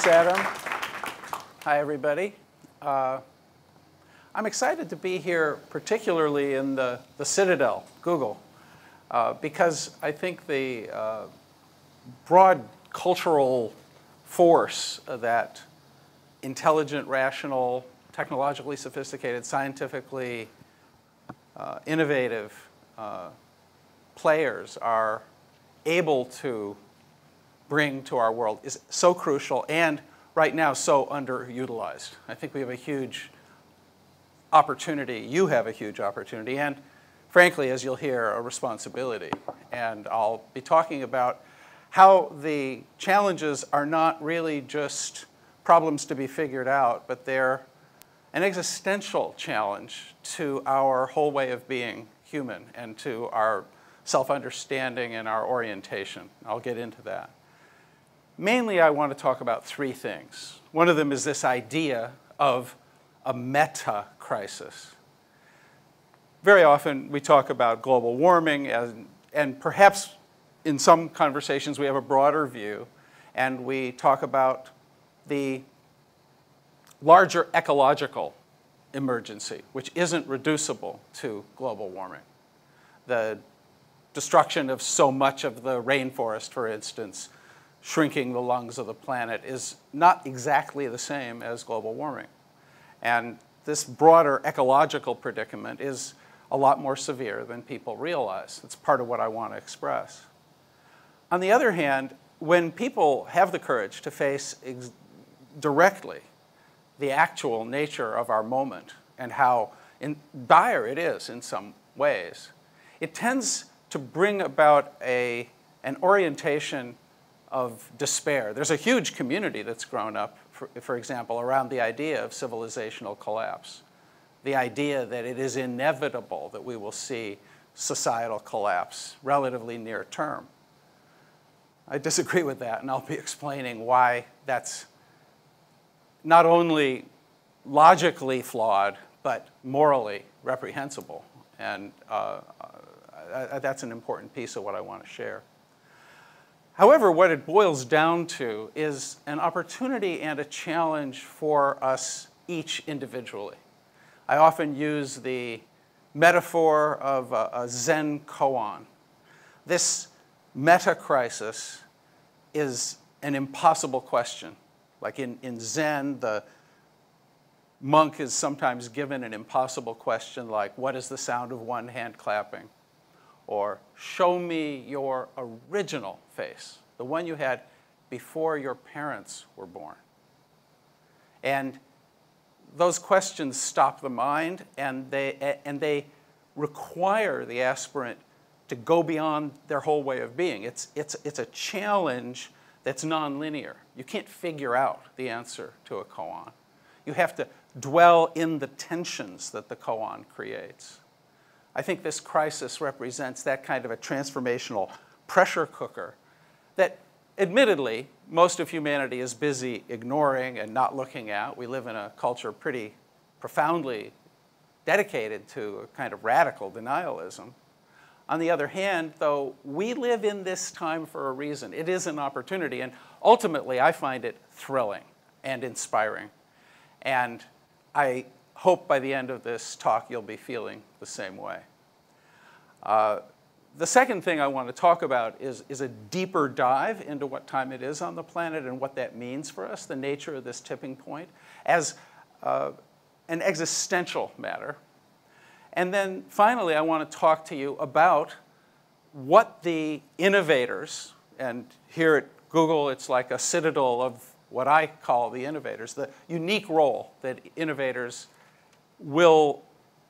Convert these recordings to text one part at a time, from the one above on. Thanks, Adam. Hi, everybody. I'm excited to be here, particularly in the Citadel, Google, because I think the broad cultural force that intelligent, rational, technologically sophisticated, scientifically innovative players are able to bring to our world is so crucial and right now so underutilized. I think we have a huge opportunity. You have a huge opportunity and, frankly, as you'll hear, a responsibility. And I'll be talking about how the challenges are not really just problems to be figured out, but they're an existential challenge to our whole way of being human and to our self-understanding and our orientation. I'll get into that. Mainly, I want to talk about three things. One of them is this idea of a meta-crisis. Very often, we talk about global warming, and perhaps in some conversations, we have a broader view, and we talk about the larger ecological emergency, which isn't reducible to global warming. The destruction of so much of the rainforest, for instance, shrinking the lungs of the planet is not exactly the same as global warming. And this broader ecological predicament is a lot more severe than people realize. It's part of what I want to express. On the other hand, when people have the courage to face directly the actual nature of our moment and how dire it is in some ways, it tends to bring about an orientation of despair. There's a huge community that's grown up, for example, around the idea of civilizational collapse, the idea that it is inevitable that we will see societal collapse relatively near term. I disagree with that, and I'll be explaining why that's not only logically flawed, but morally reprehensible. And that's an important piece of what I want to share. However, what it boils down to is an opportunity and a challenge for us each individually. I often use the metaphor of a Zen koan. This meta-crisis is an impossible question. Like in Zen, the monk is sometimes given an impossible question like, what is the sound of one hand clapping? Or show me your original face, the one you had before your parents were born. And those questions stop the mind, and they require the aspirant to go beyond their whole way of being. It's a challenge that's nonlinear. You can't figure out the answer to a koan. You have to dwell in the tensions that the koan creates. I think this crisis represents that kind of a transformational pressure cooker that, admittedly, most of humanity is busy ignoring and not looking at. We live in a culture pretty profoundly dedicated to a kind of radical denialism. On the other hand, though, we live in this time for a reason. It is an opportunity, and ultimately, I find it thrilling and inspiring. And I hope by the end of this talk you'll be feeling the same way. The second thing I want to talk about is a deeper dive into what time it is on the planet and what that means for us, the nature of this tipping point, as an existential matter. And then finally, I want to talk to you about what the innovators, and here at Google it's like a citadel of what I call the innovators, the unique role that innovators will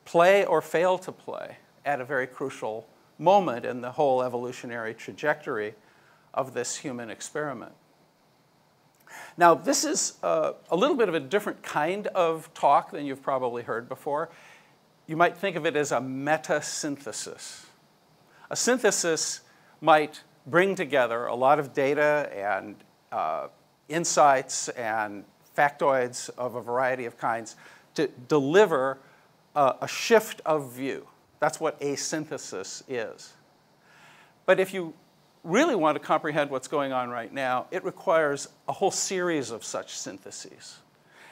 play or fail to play at a very crucial moment in the whole evolutionary trajectory of this human experiment. Now, this is a little bit of a different kind of talk than you've probably heard before. You might think of it as a meta-synthesis. A synthesis might bring together a lot of data and insights and factoids of a variety of kinds to deliver a shift of view. That's what a synthesis is. But if you really want to comprehend what's going on right now, it requires a whole series of such syntheses.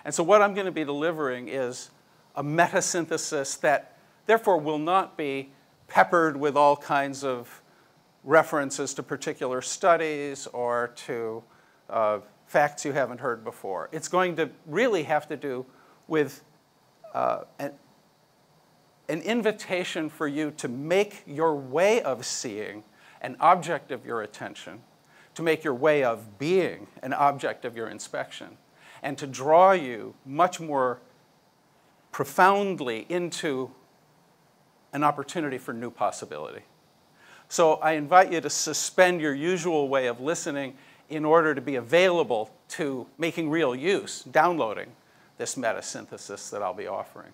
And so what I'm going to be delivering is a meta-synthesis that, therefore, will not be peppered with all kinds of references to particular studies or to facts you haven't heard before. It's going to really have to do with an invitation for you to make your way of seeing an object of your attention, to make your way of being an object of your inspection, and to draw you much more profoundly into an opportunity for new possibility. So I invite you to suspend your usual way of listening in order to be available to making real use, downloading this meta-synthesis that I'll be offering.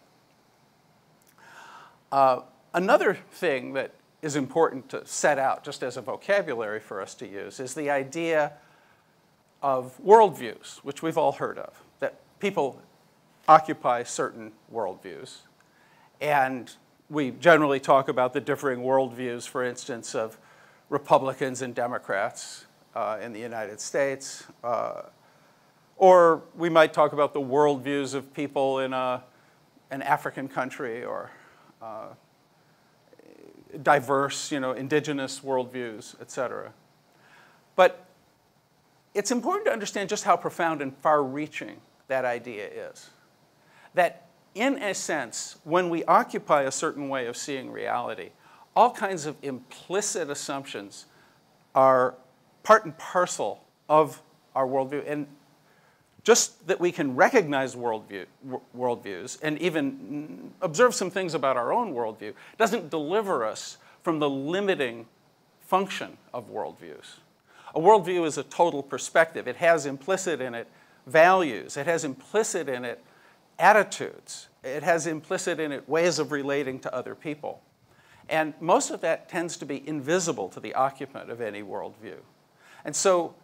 Another thing that is important to set out just as a vocabulary for us to use is the idea of worldviews, which we've all heard of, that people occupy certain worldviews. And we generally talk about the differing worldviews, for instance, of Republicans and Democrats in the United States. Or we might talk about the worldviews of people in an African country, or diverse, indigenous worldviews, et cetera. But it's important to understand just how profound and far-reaching that idea is. That, in a sense, when we occupy a certain way of seeing reality, all kinds of implicit assumptions are part and parcel of our worldview. And just that we can recognize worldviews and even observe some things about our own worldview doesn't deliver us from the limiting function of worldviews. A worldview is a total perspective. It has implicit in it values. It has implicit in it attitudes. It has implicit in it ways of relating to other people. And most of that tends to be invisible to the occupant of any worldview. And so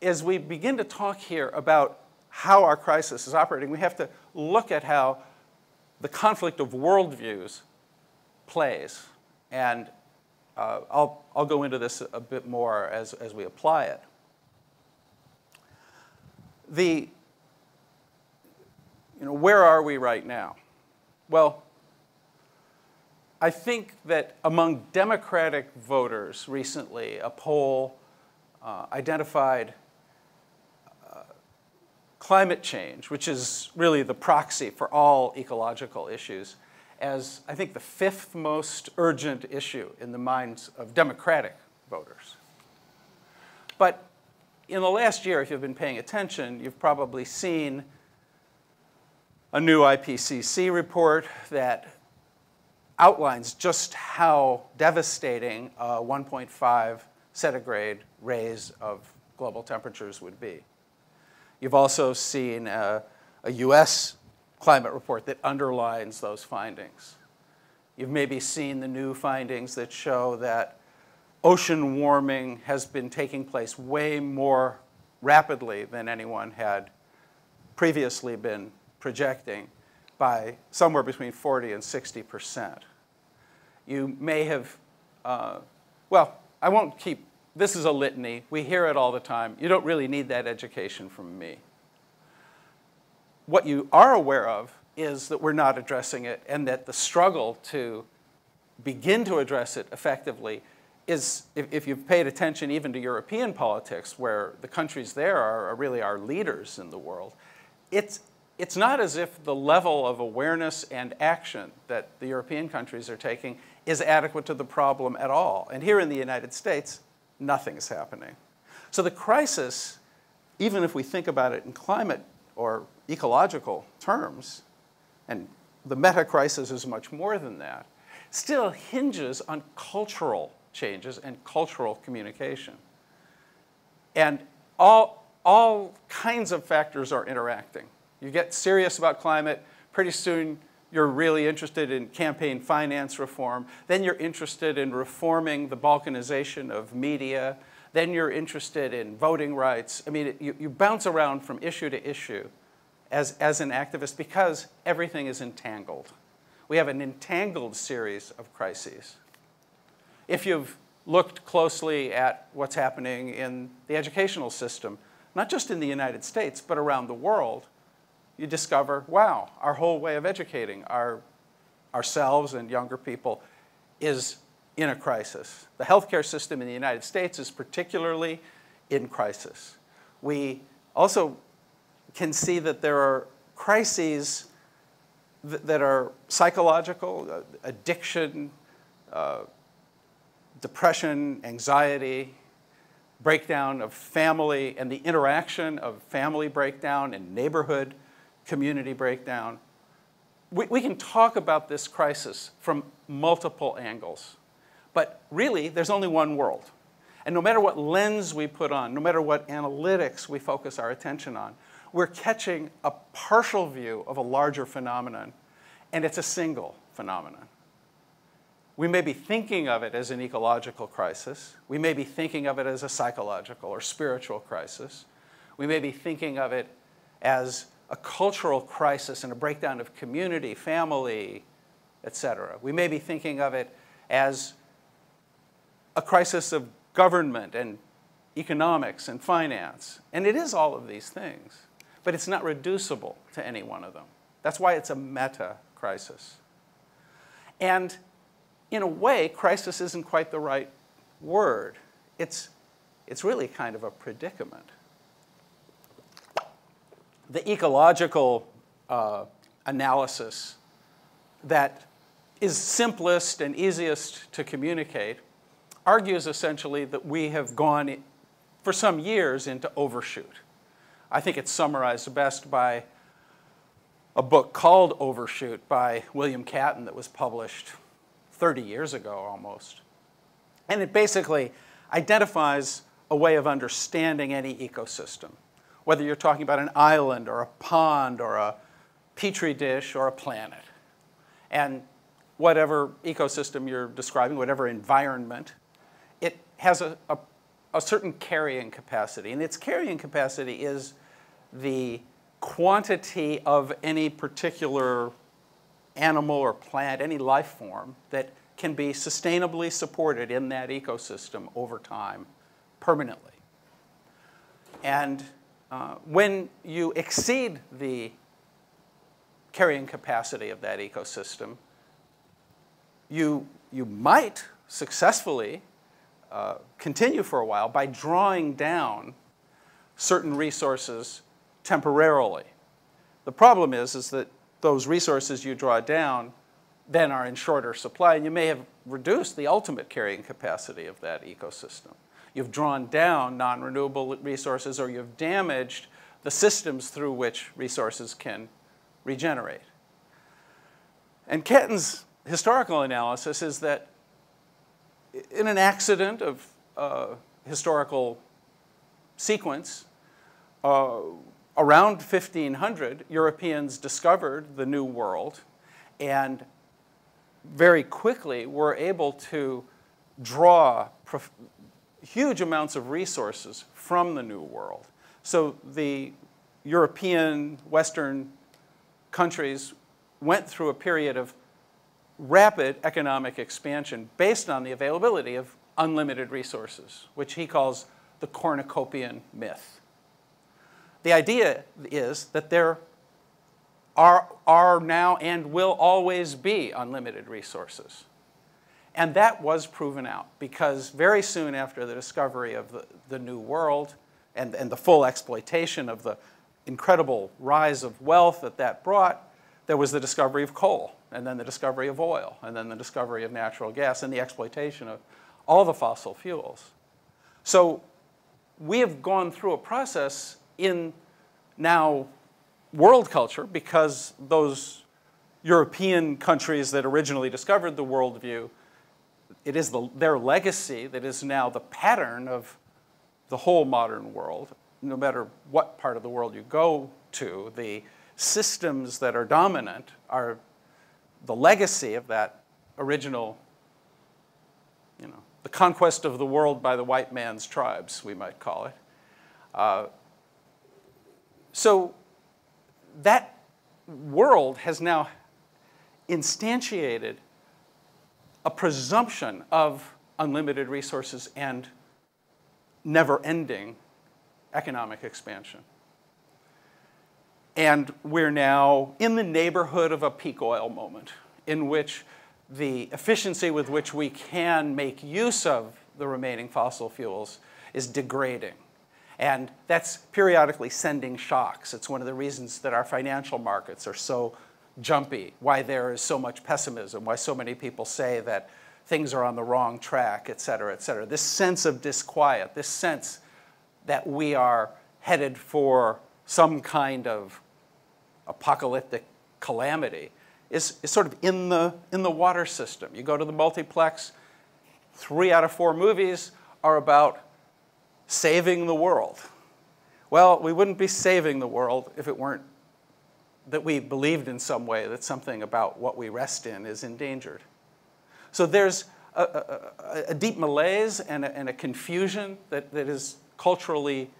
as we begin to talk here about how our crisis is operating, we have to look at how the conflict of worldviews plays. And I'll go into this a bit more as we apply it. Where are we right now? Well, I think that among Democratic voters recently, a poll identified climate change, which is really the proxy for all ecological issues, as I think the 5th most urgent issue in the minds of Democratic voters. But in the last year, if you've been paying attention, you've probably seen a new IPCC report that outlines just how devastating a 1.5 centigrade raise of global temperatures would be. You've also seen a U.S. climate report that underlines those findings. You've maybe seen the new findings that show that ocean warming has been taking place way more rapidly than anyone had previously been projecting, by somewhere between 40% and 60%. You may have, well, I won't keep. This is a litany. We hear it all the time. You don't really need that education from me. What you are aware of is that we're not addressing it, and that the struggle to begin to address it effectively is, if you've paid attention even to European politics, where the countries there are really our leaders in the world, it's not as if the level of awareness and action that the European countries are taking is adequate to the problem at all. And here in the United States, nothing is happening. So the crisis, even if we think about it in climate or ecological terms, and the meta-crisis is much more than that, still hinges on cultural changes and cultural communication. And all kinds of factors are interacting. You get serious about climate, pretty soon you're really interested in campaign finance reform. Then you're interested in reforming the balkanization of media. Then you're interested in voting rights. I mean, you bounce around from issue to issue as an activist, because everything is entangled. We have an entangled series of crises. If you've looked closely at what's happening in the educational system, not just in the United States, but around the world, you discover, wow, our whole way of educating ourselves and younger people is in a crisis. The healthcare system in the United States is particularly in crisis. We also can see that there are crises that are psychological, addiction, depression, anxiety, breakdown of family, and the interaction of family breakdown and neighborhood community breakdown. We can talk about this crisis from multiple angles, but really there's only one world. And no matter what lens we put on, no matter what analytics we focus our attention on, we're catching a partial view of a larger phenomenon, and it's a single phenomenon. We may be thinking of it as an ecological crisis. We may be thinking of it as a psychological or spiritual crisis. We may be thinking of it as a cultural crisis and a breakdown of community, family, etc. We may be thinking of it as a crisis of government and economics and finance. And it is all of these things, but it's not reducible to any one of them. That's why it's a meta-crisis. And in a way, crisis isn't quite the right word. It's really kind of a predicament. The ecological analysis that is simplest and easiest to communicate argues essentially that we have gone for some years into overshoot. I think it's summarized best by a book called Overshoot by William Catton that was published 30 years ago almost. And it basically identifies a way of understanding any ecosystem, whether you're talking about an island or a pond or a petri dish or a planet. And whatever ecosystem you're describing, whatever environment, it has a certain carrying capacity. And its carrying capacity is the quantity of any particular animal or plant, any life form, that can be sustainably supported in that ecosystem over time, permanently. And when you exceed the carrying capacity of that ecosystem, you might successfully continue for a while by drawing down certain resources temporarily. The problem is that those resources you draw down then are in shorter supply, and you may have reduced the ultimate carrying capacity of that ecosystem. You've drawn down non-renewable resources, or you've damaged the systems through which resources can regenerate. And Catton's historical analysis is that in an accident of historical sequence, around 1500, Europeans discovered the New World and very quickly were able to draw huge amounts of resources from the New World. So the European, Western countries went through a period of rapid economic expansion based on the availability of unlimited resources, which he calls the cornucopian myth. The idea is that there are now and will always be unlimited resources. And that was proven out, because very soon after the discovery of the New World and the full exploitation of the incredible rise of wealth that that brought, there was the discovery of coal, and then the discovery of oil, and then the discovery of natural gas, and the exploitation of all the fossil fuels. So we have gone through a process in now world culture, because those European countries that originally discovered the worldview, it is their legacy that is now the pattern of the whole modern world. No matter what part of the world you go to, the systems that are dominant are the legacy of that original, the conquest of the world by the white man's tribes, we might call it. So that world has now instantiated a presumption of unlimited resources and never-ending economic expansion. And we're now in the neighborhood of a peak oil moment in which the efficiency with which we can make use of the remaining fossil fuels is degrading. And that's periodically sending shocks. It's one of the reasons that our financial markets are so jumpy, why there is so much pessimism, why so many people say that things are on the wrong track, et cetera, et cetera. This sense of disquiet, this sense that we are headed for some kind of apocalyptic calamity is sort of in the water system. You go to the multiplex, 3 out of 4 movies are about saving the world. Well, we wouldn't be saving the world if it weren't that we believed in some way that something about what we rest in is endangered. So there's a deep malaise and a confusion that is culturally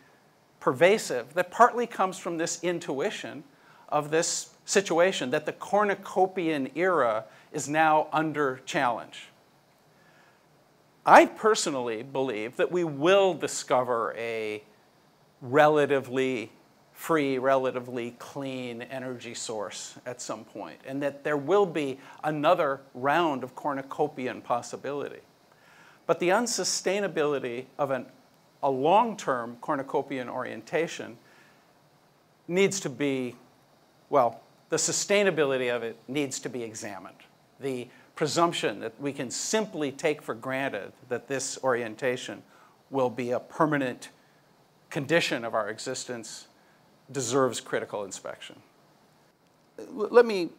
pervasive that partly comes from this intuition of this situation that the cornucopian era is now under challenge. I personally believe that we will discover a relatively free, relatively clean energy source at some point, and that there will be another round of cornucopian possibility. But the unsustainability of a long-term cornucopian orientation needs to be, well, the sustainability of it needs to be examined. The presumption that we can simply take for granted that this orientation will be a permanent condition of our existence deserves critical inspection. Let me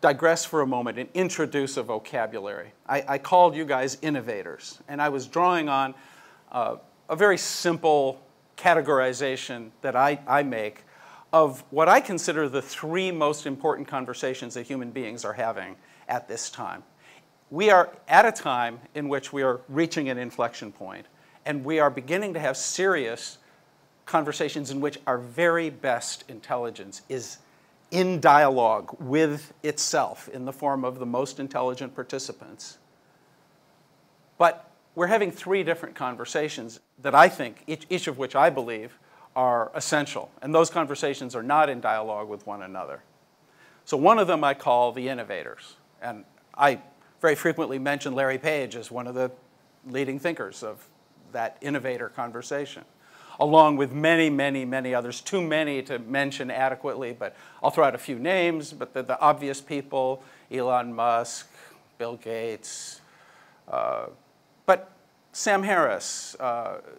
digress for a moment and introduce a vocabulary. I called you guys innovators, and I was drawing on a very simple categorization that I make of what I consider the 3 most important conversations that human beings are having at this time. We are at a time in which we are reaching an inflection point, and we are beginning to have serious conversations in which our very best intelligence is in dialogue with itself in the form of the most intelligent participants. But we're having 3 different conversations that I think, each of which I believe, are essential. And those conversations are not in dialogue with one another. So one of them I call the innovators. And I very frequently mention Larry Page as one of the leading thinkers of that innovator conversation, along with many, many, many others, too many to mention adequately, but I'll throw out a few names, but the obvious people, Elon Musk, Bill Gates, but Sam Harris,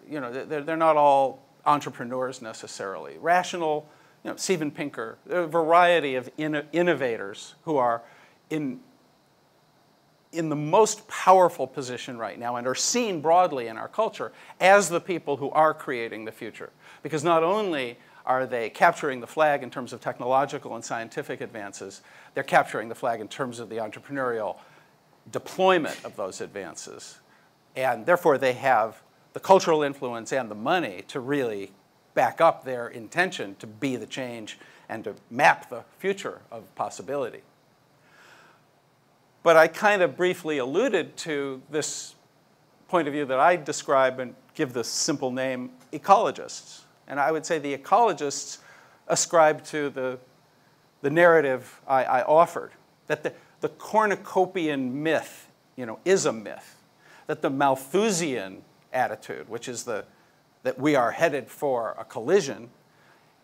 you know, they're not all entrepreneurs necessarily. Rational, you know, Steven Pinker, a variety of innovators who are in the most powerful position right now and are seen broadly in our culture as the people who are creating the future. Because not only are they capturing the flag in terms of technological and scientific advances, they're capturing the flag in terms of the entrepreneurial deployment of those advances. And therefore, they have the cultural influence and the money to really back up their intention to be the change and to map the future of possibility. But I kind of briefly alluded to this point of view that I describe and give the simple name ecologists. And I would say the ecologists ascribe to the narrative I offered, that the cornucopian myth, you know, is a myth, that the Malthusian attitude, which is that we are headed for a collision,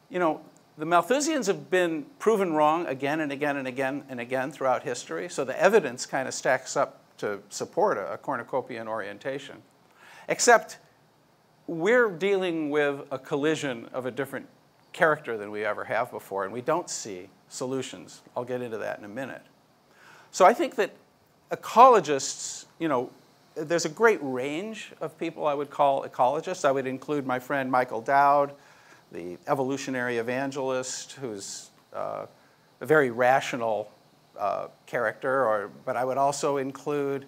you know, the Malthusians have been proven wrong again and again and again and again throughout history, so the evidence kind of stacks up to support a cornucopian orientation. Except we're dealing with a collision of a different character than we ever have before, and we don't see solutions. I'll get into that in a minute. So I think that ecologists, you know, there's a great range of people I would call ecologists. I would include my friend Michael Dowd, the evolutionary evangelist, who's a very rational character, but I would also include,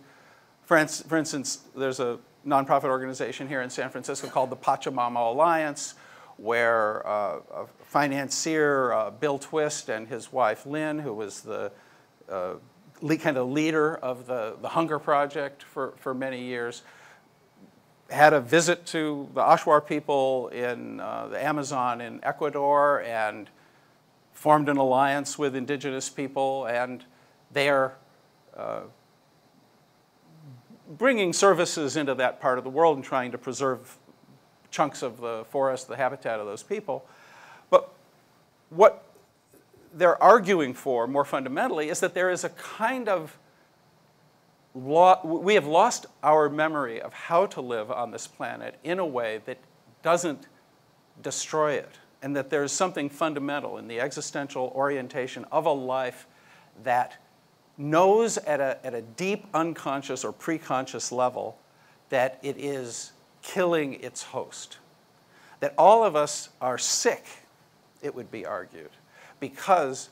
for instance, there's a nonprofit organization here in San Francisco called the Pachamama Alliance, where a financier, Bill Twist, and his wife Lynn, who was the kind of leader of the Hunger Project for many years, had a visit to the Ashuar people in the Amazon in Ecuador and formed an alliance with indigenous people, and they are bringing services into that part of the world and trying to preserve chunks of the forest, the habitat of those people. But what they're arguing for more fundamentally is that there is a kind of we have lost our memory of how to live on this planet in a way that doesn't destroy it, and that there is something fundamental in the existential orientation of a life that knows at a deep unconscious or preconscious level that it is killing its host. That all of us are sick, it would be argued, because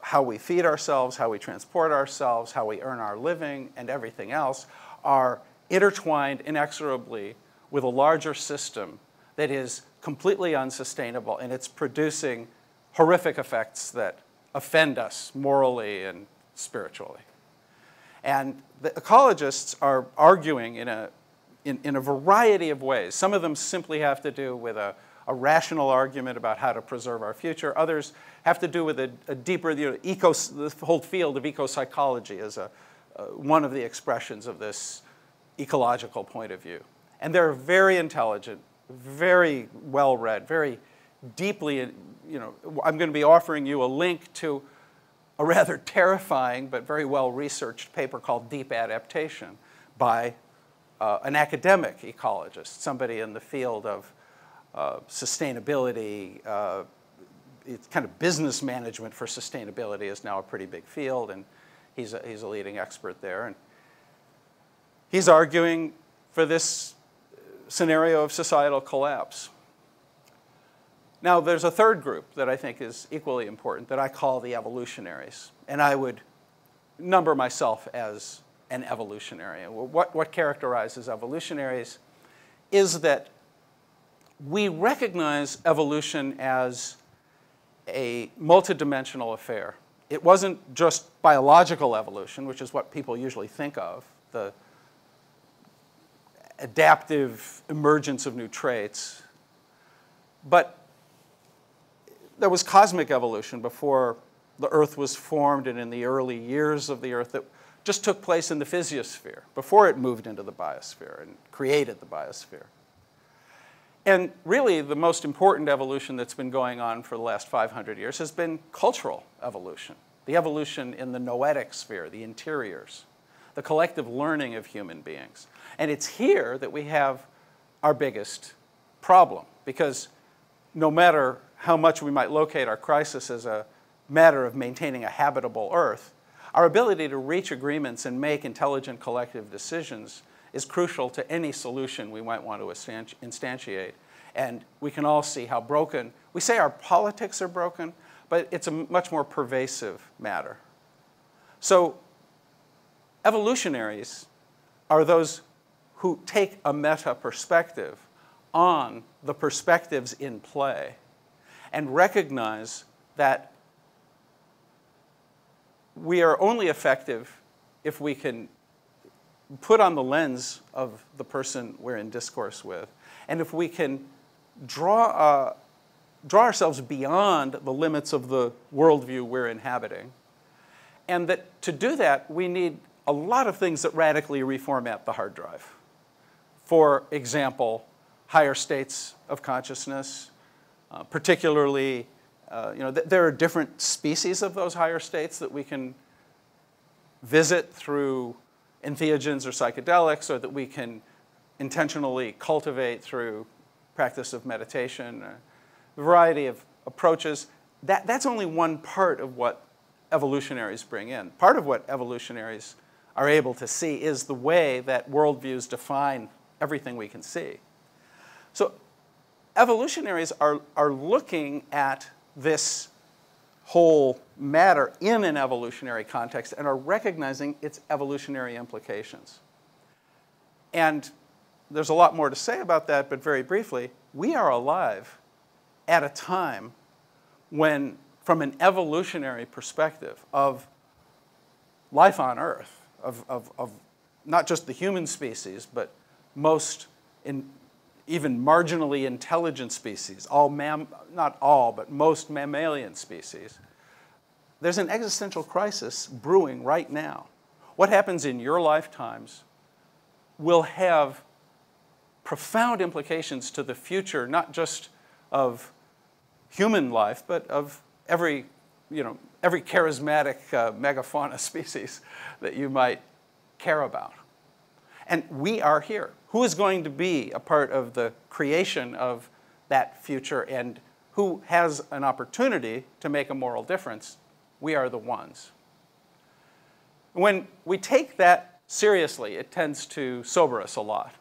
how we feed ourselves, how we transport ourselves, how we earn our living, and everything else are intertwined inexorably with a larger system that is completely unsustainable, and it's producing horrific effects that offend us morally and spiritually. And the ecologists are arguing in a variety of ways. Some of them simply have to do with a rational argument about how to preserve our future. Others have to do with a deeper, the whole field of eco-psychology is one of the expressions of this ecological point of view. And they're very intelligent, very well-read, very deeply, I'm going to be offering you a link to a rather terrifying but very well-researched paper called Deep Adaptation by an academic ecologist, somebody in the field of sustainability, it's kind of business management for sustainability is now a pretty big field, and he's a leading expert there. And he's arguing for this scenario of societal collapse. Now, there's a third group that I think is equally important that I call the evolutionaries, and I would number myself as an evolutionary. What characterizes evolutionaries is that we recognize evolution as a multidimensional affair. It wasn't just biological evolution, which is what people usually think of, the adaptive emergence of new traits. But there was cosmic evolution before the Earth was formed and in the early years of the Earth that just took place in the physiosphere, before it moved into the biosphere and created the biosphere. And really, the most important evolution that's been going on for the last 500 years has been cultural evolution, the evolution in the noetic sphere, the interiors, the collective learning of human beings. And it's here that we have our biggest problem, because no matter how much we might locate our crisis as a matter of maintaining a habitable Earth, our ability to reach agreements and make intelligent collective decisions is crucial to any solution we might want to instantiate. And we can all see how broken, we say our politics are broken, but it's a much more pervasive matter. So evolutionaries are those who take a meta perspective on the perspectives in play and recognize that we are only effective if we can put on the lens of the person we're in discourse with. And if we can draw ourselves beyond the limits of the worldview we're inhabiting, and that to do that, we need a lot of things that radically reformat the hard drive. For example, higher states of consciousness, particularly, there are different species of those higher states that we can visit through entheogens or psychedelics, or that we can intentionally cultivate through practice of meditation, a variety of approaches. That's only one part of what evolutionaries bring in. Part of what evolutionaries are able to see is the way that worldviews define everything we can see. So evolutionaries are looking at this whole matter in an evolutionary context and are recognizing its evolutionary implications. And there's a lot more to say about that, but very briefly, we are alive at a time when, from an evolutionary perspective of life on Earth, of not just the human species, but most even marginally intelligent species, not all, but most mammalian species, there's an existential crisis brewing right now. What happens in your lifetimes will have profound implications to the future, not just of human life, but of every, every charismatic megafauna species that you might care about. And we are here. Who is going to be a part of the creation of that future, and who has an opportunity to make a moral difference? We are the ones. When we take that seriously, it tends to sober us a lot.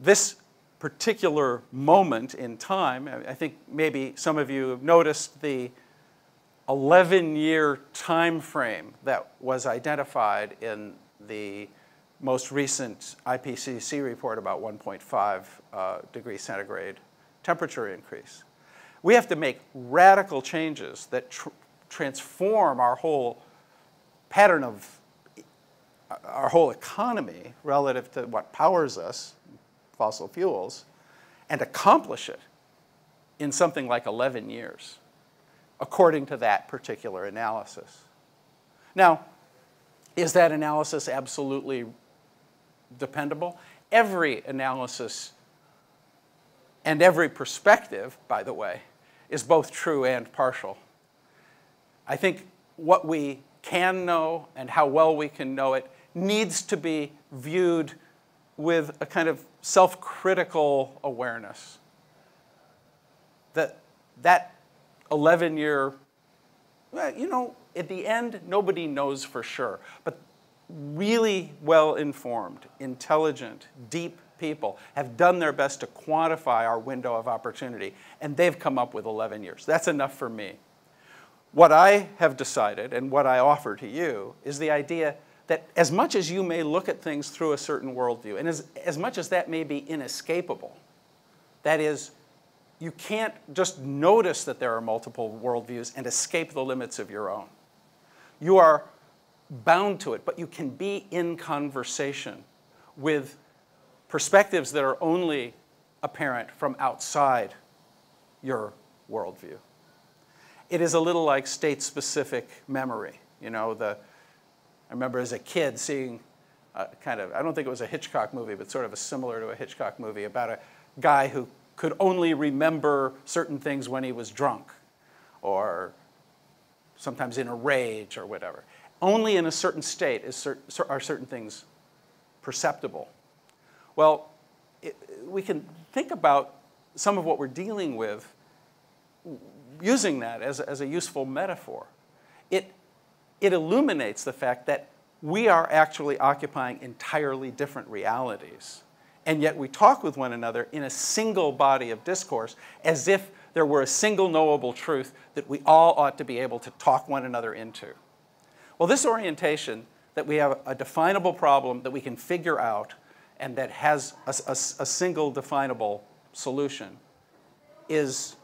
This particular moment in time, I think maybe some of you have noticed the 11-year time frame that was identified in the most recent IPCC report about 1.5 degree centigrade temperature increase. We have to make radical changes that transform our whole pattern of our whole economy relative to what powers us, fossil fuels, and accomplish it in something like 11 years, according to that particular analysis. Now, is that analysis absolutely dependable? Every analysis and every perspective, by the way, is both true and partial. I think what we can know and how well we can know it needs to be viewed with a kind of self-critical awareness. That 11-year, at the end, nobody knows for sure, but really well-informed, intelligent, deep people have done their best to quantify our window of opportunity, and they've come up with 11 years. That's enough for me. What I have decided and what I offer to you is the idea that as much as you may look at things through a certain worldview, and as much as that may be inescapable, that is, you can't just notice that there are multiple worldviews and escape the limits of your own. You are bound to it, but you can be in conversation with perspectives that are only apparent from outside your worldview. It is a little like state-specific memory. I remember as a kid seeing I don't think it was a Hitchcock movie, but sort of similar to a Hitchcock movie about a guy who could only remember certain things when he was drunk or sometimes in a rage or whatever. Only in a certain state are certain things perceptible. Well, we can think about some of what we're dealing with using that as a useful metaphor. It illuminates the fact that we are actually occupying entirely different realities, and yet we talk with one another in a single body of discourse as if there were a single knowable truth that we all ought to be able to talk one another into. Well, this orientation that we have a definable problem that we can figure out and that has a single definable solution is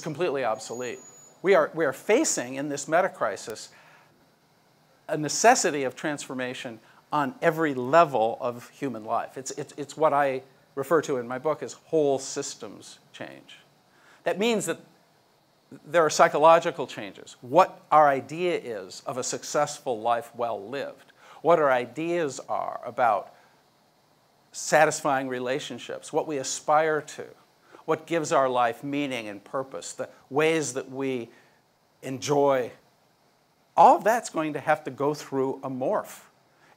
completely obsolete. We are facing in this meta-crisis a necessity of transformation on every level of human life. It's what I refer to in my book as whole systems change. That means that there are psychological changes. What our idea is of a successful life well lived. What our ideas are about satisfying relationships. What we aspire to. What gives our life meaning and purpose, the ways that we enjoy, all of that's going to have to go through a morph.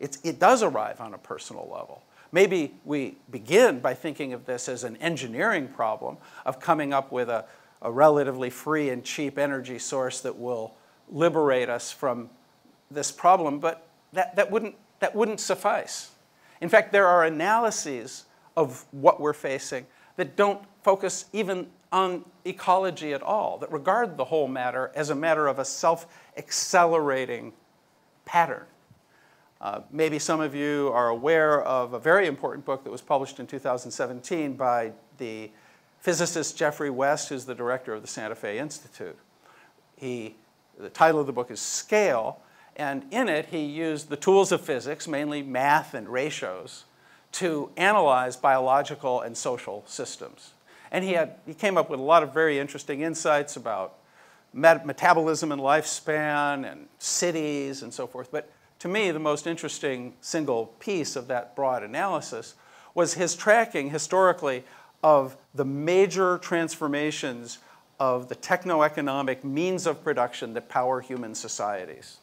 It does arrive on a personal level. Maybe we begin by thinking of this as an engineering problem of coming up with a relatively free and cheap energy source that will liberate us from this problem, but that wouldn't suffice. In fact, there are analyses of what we're facing that don't focus even on ecology at all, that regard the whole matter as a matter of a self-accelerating pattern. Maybe some of you are aware of a very important book that was published in 2017 by the physicist Jeffrey West, who's the director of the Santa Fe Institute. He The title of the book is Scale, and in it he used the tools of physics, mainly math and ratios, to analyze biological and social systems. And he came up with a lot of very interesting insights about metabolism and lifespan and cities and so forth. But to me, the most interesting single piece of that broad analysis was his tracking historically of the major transformations of the techno-economic means of production that power human societies,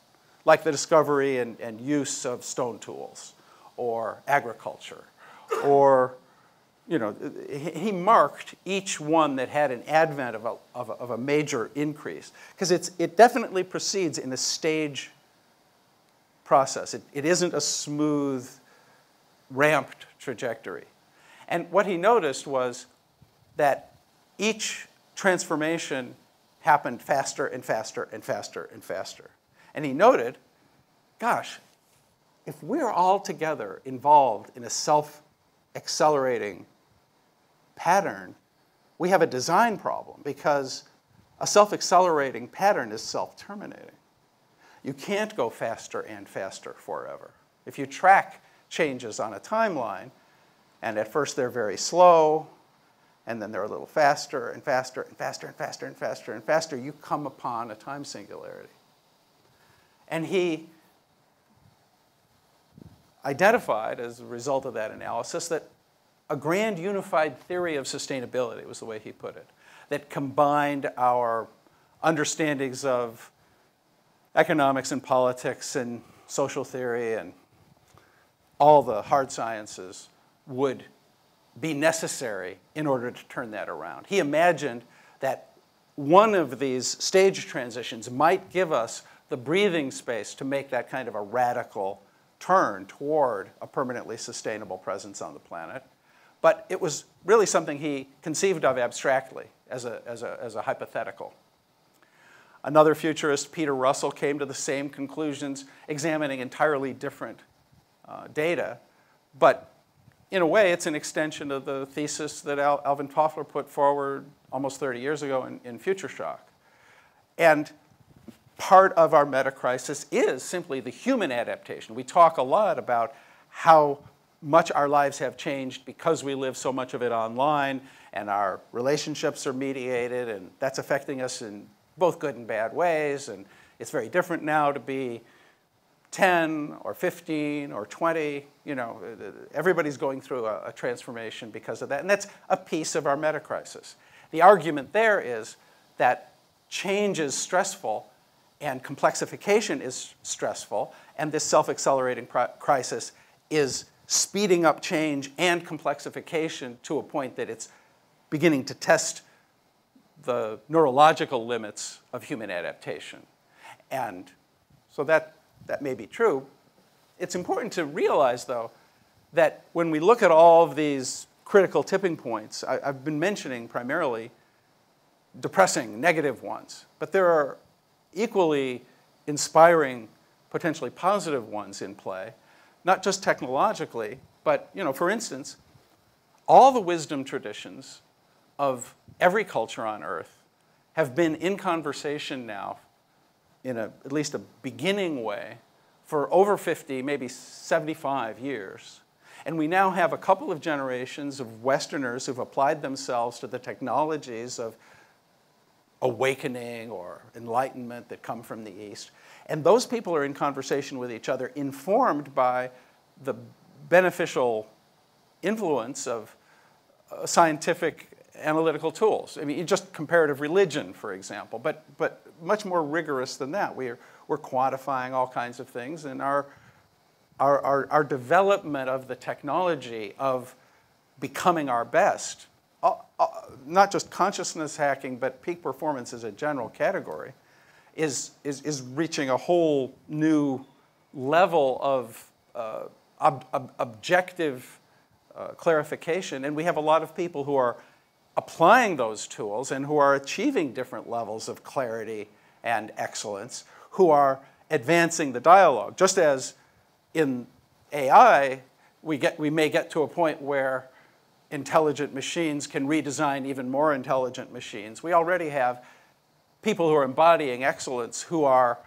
like the discovery and use of stone tools or agriculture, or, you know, he marked each one that had an advent of a major increase, because it definitely proceeds in a stage process. It isn't a smooth, ramped trajectory. And what he noticed was that each transformation happened faster and faster and faster and faster. And he noted, gosh, if we're all together involved in a self-accelerating pattern, we have a design problem, because a self-accelerating pattern is self-terminating. You can't go faster and faster forever. If you track changes on a timeline, and at first they're very slow, and then they're a little faster and faster and faster and faster and faster and faster, you come upon a time singularity. And he identified, as a result of that analysis, that a grand unified theory of sustainability was the way he put it, that combined our understandings of economics and politics and social theory and all the hard sciences would be necessary in order to turn that around. He imagined that one of these stage transitions might give us the breathing space to make that kind of a radical turn toward a permanently sustainable presence on the planet. But it was really something he conceived of abstractly as a hypothetical. Another futurist, Peter Russell, came to the same conclusions, examining entirely different data. But in a way, it's an extension of the thesis that Alvin Toffler put forward almost 30 years ago in Future Shock. And part of our meta-crisis is simply the human adaptation. We talk a lot about how much our lives have changed because we live so much of it online, and our relationships are mediated, and that's affecting us in both good and bad ways. And it's very different now to be 10 or 15 or 20. You know, everybody's going through a transformation because of that. And that's a piece of our meta-crisis. The argument there is that change is stressful, and complexification is stressful, and this self-accelerating crisis is speeding up change and complexification to a point that it's beginning to test the neurological limits of human adaptation. And so that may be true. It's important to realize, though, that when we look at all of these critical tipping points, I've been mentioning primarily depressing, negative ones, but there are equally inspiring, potentially positive ones in play, not just technologically, but, you know, for instance, all the wisdom traditions of every culture on Earth have been in conversation now, in at least a beginning way, for over 50, maybe 75 years. And we now have a couple of generations of Westerners who've applied themselves to the technologies of awakening or enlightenment that come from the East. And those people are in conversation with each other, informed by the beneficial influence of scientific analytical tools. I mean, just comparative religion, for example, but much more rigorous than that. We're quantifying all kinds of things, and our development of the technology of becoming our best, not just consciousness hacking, but peak performance as a general category, is reaching a whole new level of objective clarification. And we have a lot of people who are applying those tools and who are achieving different levels of clarity and excellence, who are advancing the dialogue. Just as in AI, we may get to a point where intelligent machines can redesign even more intelligent machines. We already have people who are embodying excellence, who are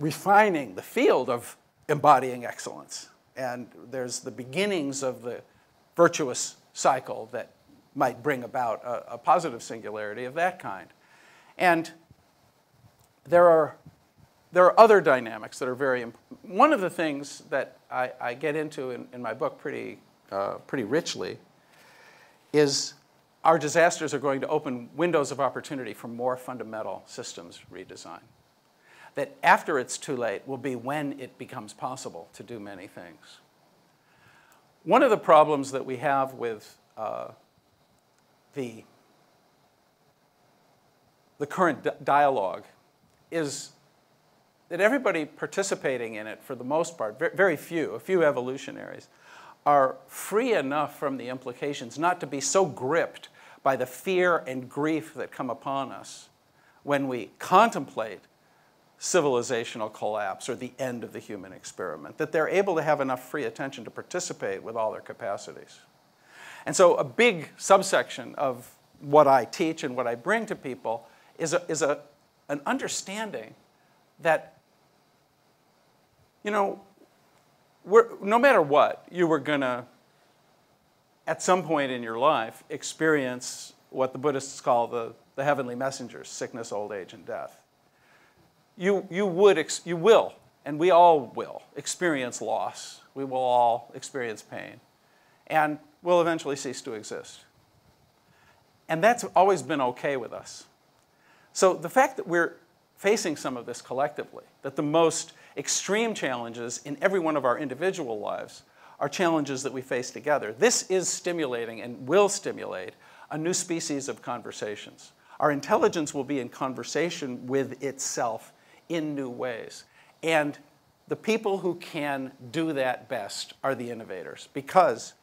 refining the field of embodying excellence. And there's the beginnings of the virtuous cycle that might bring about a positive singularity of that kind. And there are other dynamics that are very important. One of the things that I get into in my book pretty richly is our disasters are going to open windows of opportunity for more fundamental systems redesign. That after it's too late will be when it becomes possible to do many things. One of the problems that we have with the current dialogue is that everybody participating in it, for the most part, very few, a few evolutionaries, are free enough from the implications not to be so gripped by the fear and grief that come upon us when we contemplate civilizational collapse or the end of the human experiment, that they're able to have enough free attention to participate with all their capacities. And so a big subsection of what I teach and what I bring to people is an understanding that, you know, no matter what, you were going to, at some point in your life, experience what the Buddhists call the heavenly messengers, sickness, old age, and death. You will, and we all will, experience loss. We will all experience pain. And we'll eventually cease to exist. And that's always been okay with us. So the fact that we're facing some of this collectively, that the most extreme challenges in every one of our individual lives are challenges that we face together. This is stimulating and will stimulate a new species of conversations. Our intelligence will be in conversation with itself in new ways. And the people who can do that best are the innovators, because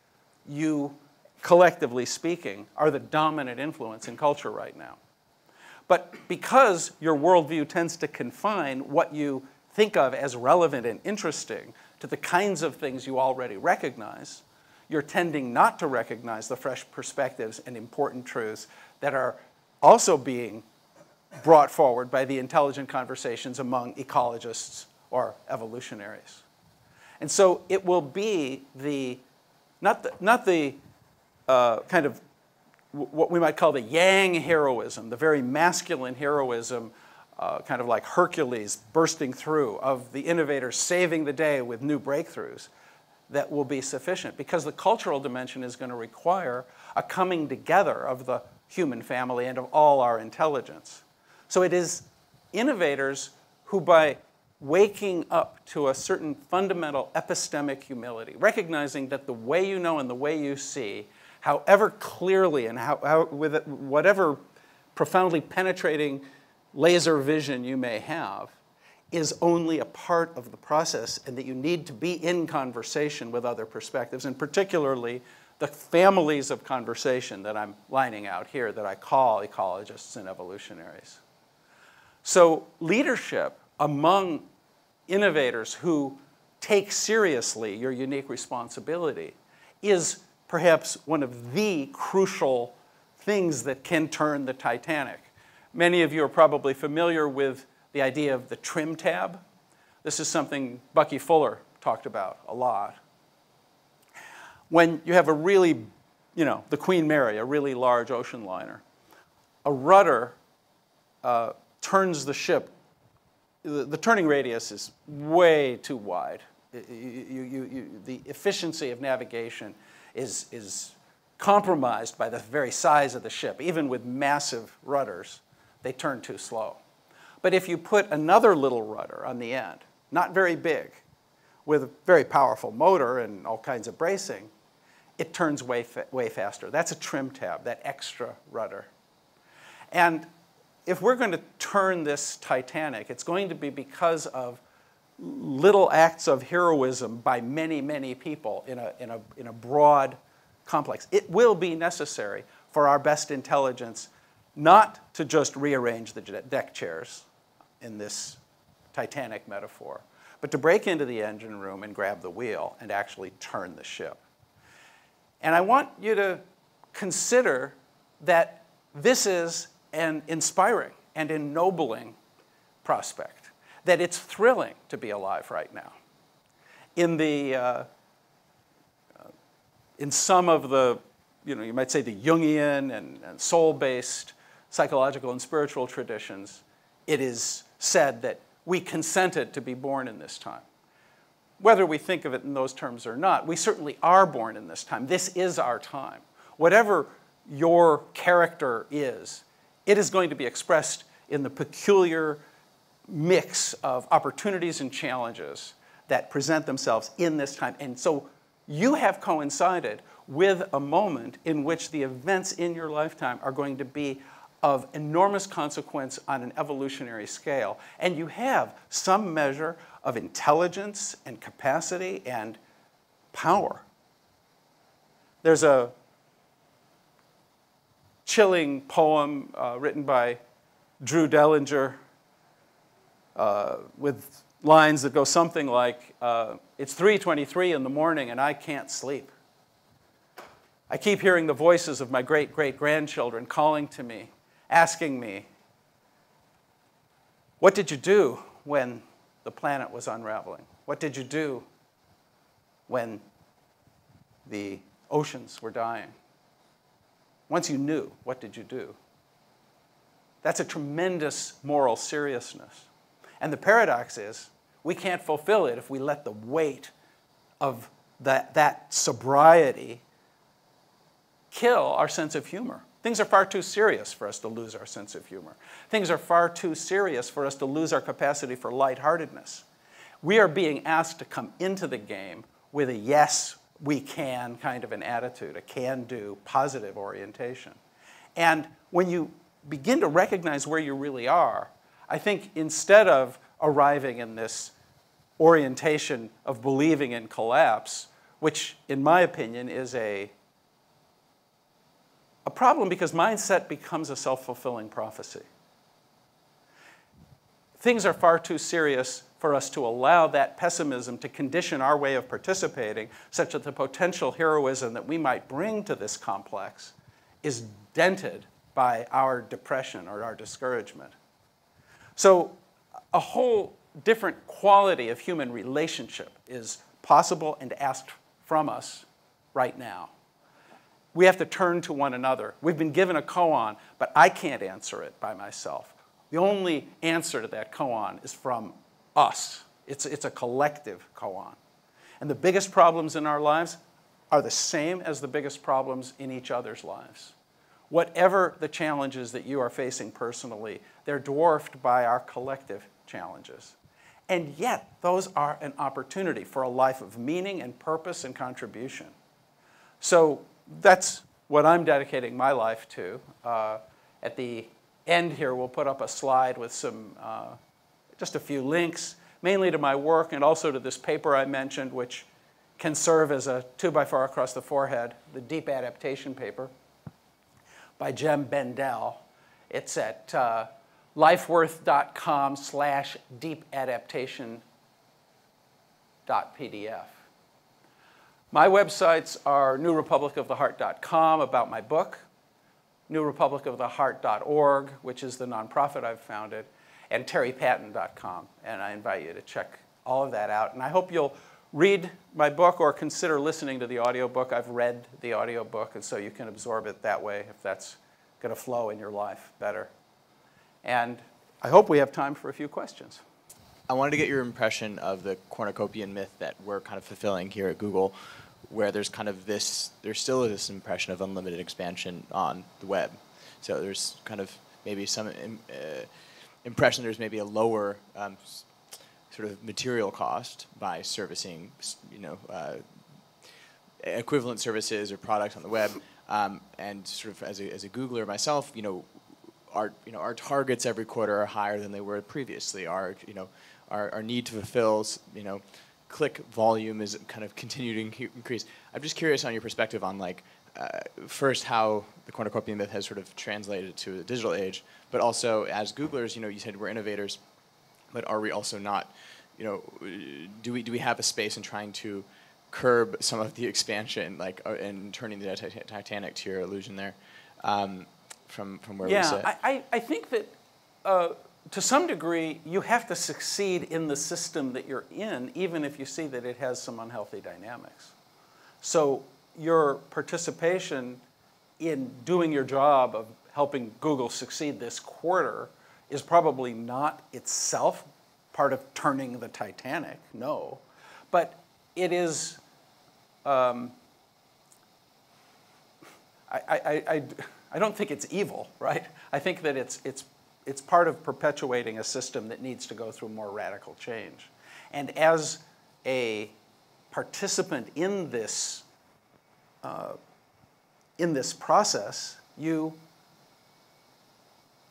you, collectively speaking, are the dominant influence in culture right now. But because your worldview tends to confine what you think of as relevant and interesting to the kinds of things you already recognize, you're tending not to recognize the fresh perspectives and important truths that are also being brought forward by the intelligent conversations among ecologists or evolutionaries. And so it will be not the kind of what we might call the yang heroism, the very masculine heroism, kind of like Hercules bursting through, of the innovators saving the day with new breakthroughs, that will be sufficient, because the cultural dimension is going to require a coming together of the human family and of all our intelligence. So it is innovators who, by waking up to a certain fundamental epistemic humility, recognizing that the way you know and the way you see, however clearly and with whatever profoundly penetrating laser vision you may have, is only a part of the process, and that you need to be in conversation with other perspectives, and particularly the families of conversation that I'm lining out here that I call ecologists and evolutionaries. So leadership among innovators who take seriously your unique responsibility is perhaps one of the crucial things that can turn the Titanic. Many of you are probably familiar with the idea of the trim tab. This is something Bucky Fuller talked about a lot. When you have a really, you know, the Queen Mary, a really large ocean liner, a rudder turns the ship. The turning radius is way too wide. The efficiency of navigation is compromised by the very size of the ship. Even with massive rudders, they turn too slow. But if you put another little rudder on the end, not very big, with a very powerful motor and all kinds of bracing, it turns way faster. That's a trim tab, that extra rudder. And if we're going to turn this Titanic, it's going to be because of little acts of heroism by many, many people in a broad complex. It will be necessary for our best intelligence not to just rearrange the deck chairs in this Titanic metaphor, but to break into the engine room and grab the wheel and actually turn the ship. And I want you to consider that this is an inspiring and ennobling prospect, that it's thrilling to be alive right now. In some of the, you might say the Jungian and soul-based psychological and spiritual traditions, it is said that we consented to be born in this time. Whether we think of it in those terms or not, we certainly are born in this time. This is our time. Whatever your character is, it is going to be expressed in the peculiar mix of opportunities and challenges that present themselves in this time. And so you have coincided with a moment in which the events in your lifetime are going to be of enormous consequence on an evolutionary scale. And you have some measure of intelligence and capacity and power. There's a chilling poem written by Drew Dellinger with lines that go something like, it's 3:23 in the morning and I can't sleep. I keep hearing the voices of my great-great-grandchildren calling to me, asking me, what did you do when the planet was unraveling? What did you do when the oceans were dying? Once you knew, what did you do? That's a tremendous moral seriousness. And the paradox is, we can't fulfill it if we let the weight of that sobriety kill our sense of humor. Things are far too serious for us to lose our sense of humor. Things are far too serious for us to lose our capacity for lightheartedness. We are being asked to come into the game with a yes, we can kind of an attitude, a can-do, positive orientation. And when you begin to recognize where you really are, I think instead of arriving in this orientation of believing in collapse, which in my opinion is a problem because mindset becomes a self-fulfilling prophecy. Things are far too serious for us to allow that pessimism to condition our way of participating such that the potential heroism that we might bring to this complex is dented by our depression or our discouragement. So a whole different quality of human relationship is possible and asked from us right now. We have to turn to one another. We've been given a koan, but I can't answer it by myself. The only answer to that koan is from us. It's a collective koan. And the biggest problems in our lives are the same as the biggest problems in each other's lives. Whatever the challenges that you are facing personally, they're dwarfed by our collective challenges. And yet, those are an opportunity for a life of meaning and purpose and contribution. So that's what I'm dedicating my life to. At the end here, we'll put up a slide with some, just a few links, mainly to my work and also to this paper I mentioned, which can serve as a 2x4 across the forehead, the Deep Adaptation paper by Jem Bendell. It's at lifeworth.com/deepadaptation.pdf. My websites are newrepublicoftheheart.com about my book, newrepublicoftheheart.org, which is the nonprofit I've founded, and terrypatton.com. And I invite you to check all of that out. And I hope you'll read my book or consider listening to the audiobook. I've read the audiobook, and so you can absorb it that way if that's going to flow in your life better. And I hope we have time for a few questions. I wanted to get your impression of the cornucopian myth that we're kind of fulfilling here at Google, where there's kind of this, there's still this impression of unlimited expansion on the web. So there's kind of maybe some impression there's maybe a lower sort of material cost by servicing, equivalent services or products on the web. And sort of as a Googler myself, our targets every quarter are higher than they were previously. Our need to fulfill, click volume is kind of continuing to increase. I'm just curious on your perspective on, first how the cornucopian myth has sort of translated to the digital age, but also as Googlers, you said we're innovators, but are we also not, do we have a space in trying to curb some of the expansion, and turning the Titanic to your illusion there, from where we sit? Yeah, I think that to some degree, you have to succeed in the system that you're in, even if you see that it has some unhealthy dynamics. So your participation in doing your job of helping Google succeed this quarter is probably not itself part of turning the Titanic, no. But it is, I don't think it's evil, right? I think that it's part of perpetuating a system that needs to go through more radical change. And as a participant in this process, you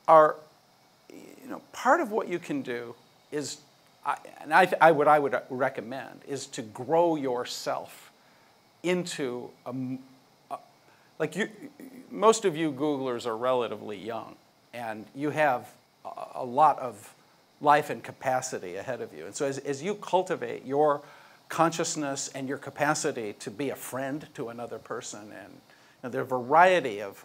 are, you know, part of what you can do is, what I would recommend is to grow yourself into a, most of you Googlers are relatively young, and you have a lot of life and capacity ahead of you. And so as you cultivate your consciousness and your capacity to be a friend to another person, and the variety of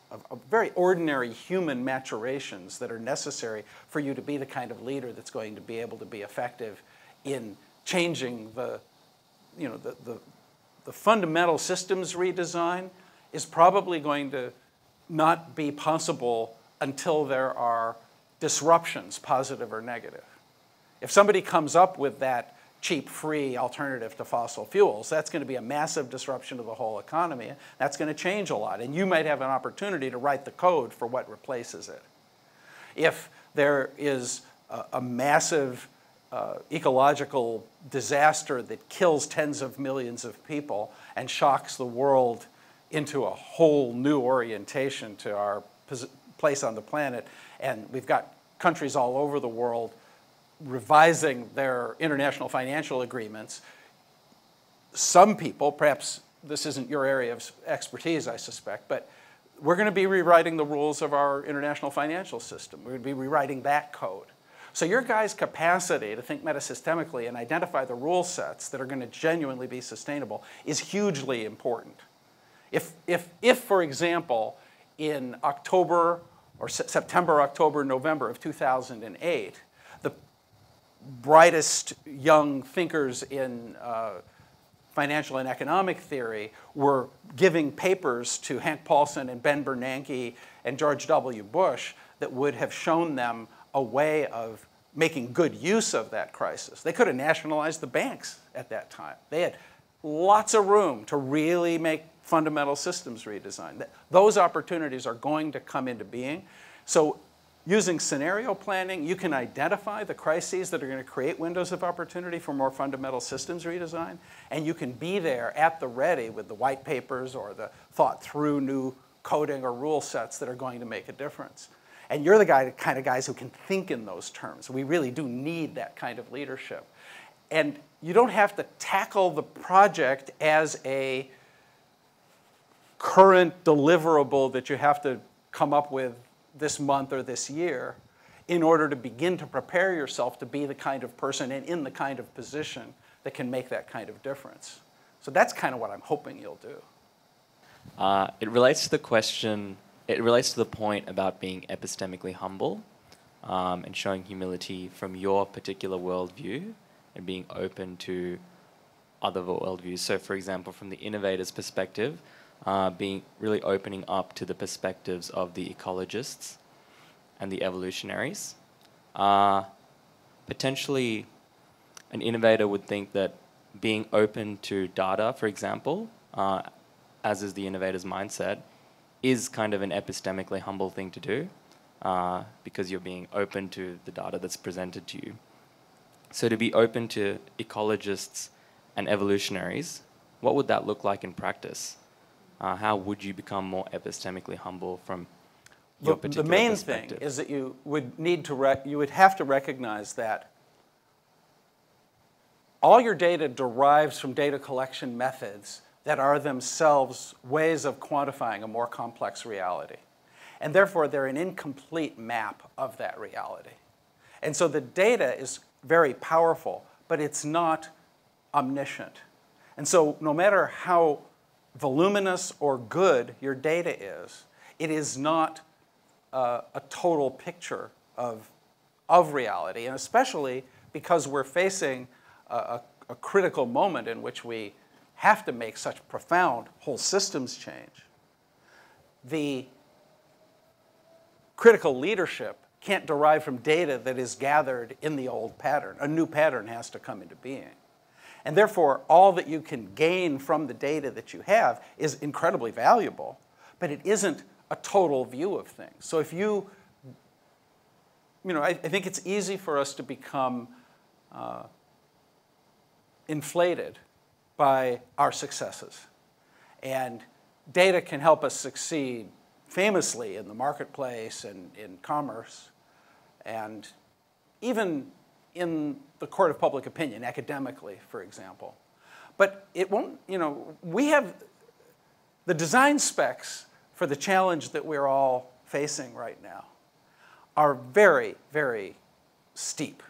very ordinary human maturations that are necessary for you to be the kind of leader that's going to be able to be effective in changing the, the fundamental systems redesign, is probably going to not be possible until there are disruptions, positive or negative. If somebody comes up with that cheap, free alternative to fossil fuels, that's going to be a massive disruption to the whole economy. That's going to change a lot, and you might have an opportunity to write the code for what replaces it. If there is a massive ecological disaster that kills tens of millions of people and shocks the world into a whole new orientation to our place on the planet, and we've got countries all over the world revising their international financial agreements, some people, perhaps this isn't your area of expertise, I suspect, but we're going to be rewriting the rules of our international financial system. We're going to be rewriting that code. So your guys' capacity to think metasystemically and identify the rule sets that are going to genuinely be sustainable is hugely important. If for example, in October or September, October, November of 2008, brightest young thinkers in financial and economic theory were giving papers to Hank Paulson and Ben Bernanke and George W. Bush that would have shown them a way of making good use of that crisis. They could have nationalized the banks at that time. They had lots of room to really make fundamental systems redesign. Those opportunities are going to come into being. So using scenario planning, you can identify the crises that are going to create windows of opportunity for more fundamental systems redesign, and you can be there at the ready with the white papers or the thought through new coding or rule sets that are going to make a difference. And you're the kind of guys who can think in those terms. We really do need that kind of leadership. And you don't have to tackle the project as a current deliverable that you have to come up with this month or this year in order to begin to prepare yourself to be the kind of person and in the kind of position that can make that kind of difference. So that's kind of what I'm hoping you'll do. It relates to the question, it relates to the point about being epistemically humble and showing humility from your particular worldview and being open to other worldviews. So for example, from the innovator's perspective, being really opening up to the perspectives of the ecologists and the evolutionaries. Potentially, an innovator would think that being open to data, for example, as is the innovator's mindset, is kind of an epistemically humble thing to do because you're being open to the data that's presented to you. So to be open to ecologists and evolutionaries, what would that look like in practice? How would you become more epistemically humble from your particular perspective? The main thing is that you would need to recognize that all your data derives from data collection methods that are themselves ways of quantifying a more complex reality, and therefore they're an incomplete map of that reality. And so the data is very powerful, but it's not omniscient. And so no matter how voluminous or good your data is, it is not a total picture of of reality, and especially because we're facing a critical moment in which we have to make such profound whole systems change. The critical leadership can't derive from data that is gathered in the old pattern. A new pattern has to come into being. And therefore, all that you can gain from the data that you have is incredibly valuable, but it isn't a total view of things. So if you, I think it's easy for us to become inflated by our successes. And data can help us succeed famously in the marketplace and in commerce, and even in the court of public opinion, academically, for example. But it won't, we have the design specs for the challenge that we're all facing right now are very, very steep.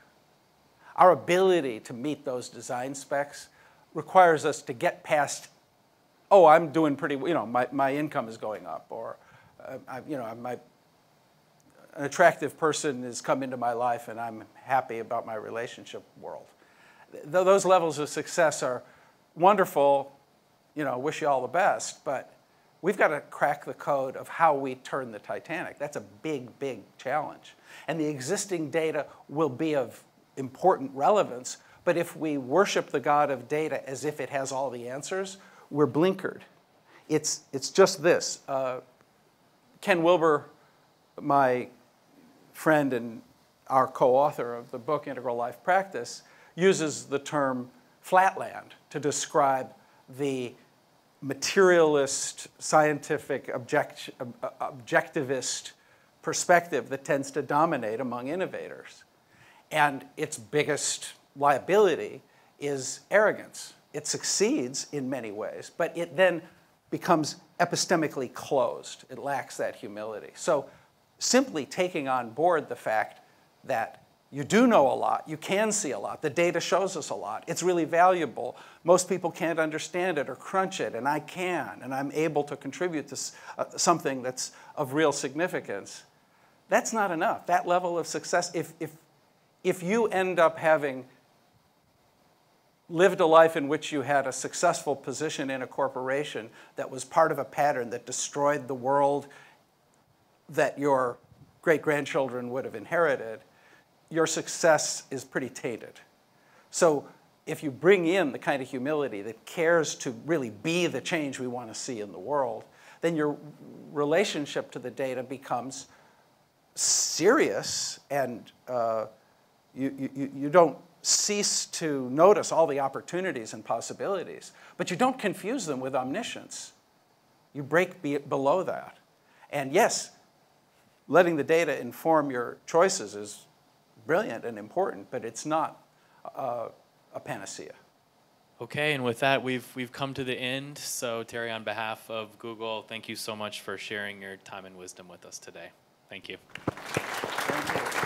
Our ability to meet those design specs requires us to get past, oh, I'm doing pretty, my income is going up, or an attractive person has come into my life and I'm happy about my relationship world. Those levels of success are wonderful, wish you all the best, but we've got to crack the code of how we turn the Titanic. That's a big, big challenge. And the existing data will be of important relevance, but if we worship the God of data as if it has all the answers, we're blinkered. It's just this. Ken Wilber, my friend and our co-author of the book Integral Life Practice, uses the term flatland to describe the materialist, scientific, objectivist perspective that tends to dominate among innovators. And its biggest liability is arrogance. It succeeds in many ways, but it then becomes epistemically closed. It lacks that humility. So simply taking on board the fact that you do know a lot, you can see a lot, the data shows us a lot, it's really valuable, most people can't understand it or crunch it, and I can, and I'm able to contribute to something that's of real significance. That's not enough. That level of success, if you end up having lived a life in which you had a successful position in a corporation that was part of a pattern that destroyed the world that your great-grandchildren would have inherited, your success is pretty tainted. So if you bring in the kind of humility that cares to really be the change we want to see in the world, then your relationship to the data becomes serious, and you don't cease to notice all the opportunities and possibilities, but you don't confuse them with omniscience. You break below that. And yes, letting the data inform your choices is brilliant and important, but it's not a panacea. Okay, and with that, we've come to the end. So Terry, on behalf of Google, thank you so much for sharing your time and wisdom with us today. Thank you. Thank you.